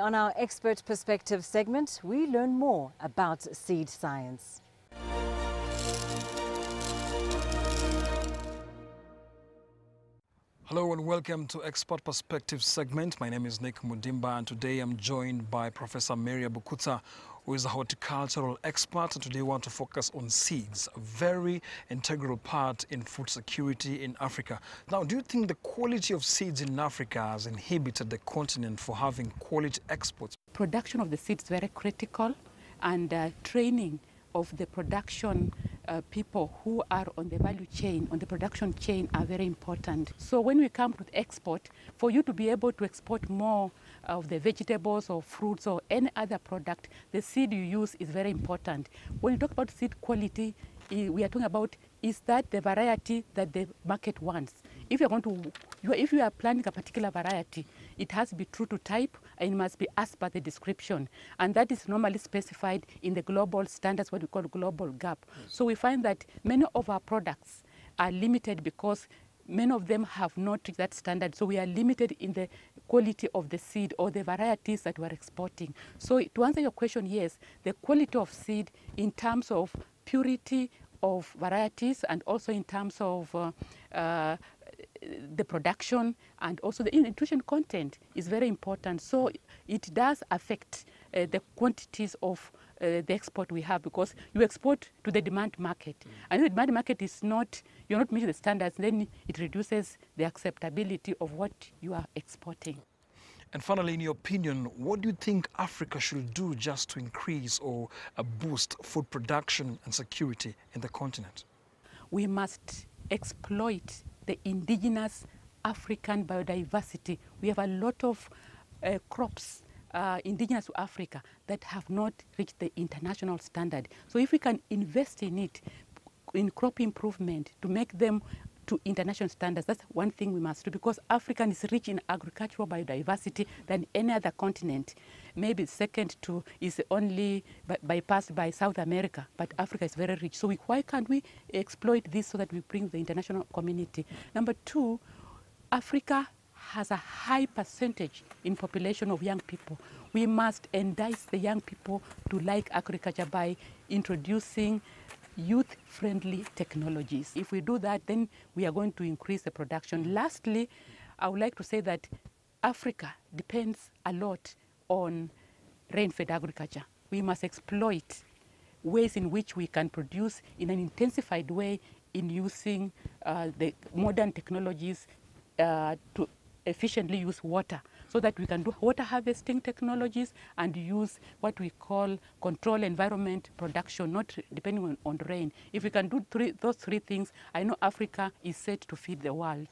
On our Expert Perspective segment, we learn more about seed science. Hello and welcome to Expert Perspective segment. My name is Nick Mudimba and today I'm joined by Professor Mary Abukutsa, who is a horticultural expert, and today we want to focus on seeds, a very integral part in food security in Africa. Now, do you think the quality of seeds in Africa has inhibited the continent for having quality exports? Production of the seeds is very critical, and training of the production people who are on the value chain, on the production chain, are very important. So when we come to export, for you to be able to export more of the vegetables or fruits or any other product, the seed you use is very important. When you talk about seed quality, we are talking about, is that the variety that the market wants? If you are planting a particular variety, it has to be true to type and it must be as per the description. And that is normally specified in the global standards, what we call global gap. Yes. So we find that many of our products are limited because many of them have not reached that standard. So we are limited in the quality of the seed or the varieties that we are exporting. So to answer your question, yes, the quality of seed in terms of purity of varieties and also in terms of the production and also the nutrition content is very important. So it does affect the quantities of the export we have, because you export to the demand market. Mm. And the demand market is not, you're not meeting the standards, then it reduces the acceptability of what you are exporting. And finally, in your opinion, what do you think Africa should do just to increase or boost food production and security in the continent? We must exploit the indigenous African biodiversity. We have a lot of crops indigenous to Africa that have not reached the international standard. So if we can invest in it, in crop improvement, to make them to international standards, that's one thing we must do, because Africa is rich in agricultural biodiversity than any other continent. Maybe second to is only bypassed by South America, but Africa is very rich. So why can't we exploit this so that we bring the international community? Number two, Africa has a high percentage in population of young people. We must entice the young people to like agriculture by introducing youth-friendly technologies. If we do that, then we are going to increase the production. Lastly, I would like to say that Africa depends a lot on rain-fed agriculture. We must exploit ways in which we can produce in an intensified way in using the modern technologies to efficiently use water, so that we can do water harvesting technologies and use what we call control environment production, not depending on rain. If we can do those three things, I know Africa is set to feed the world.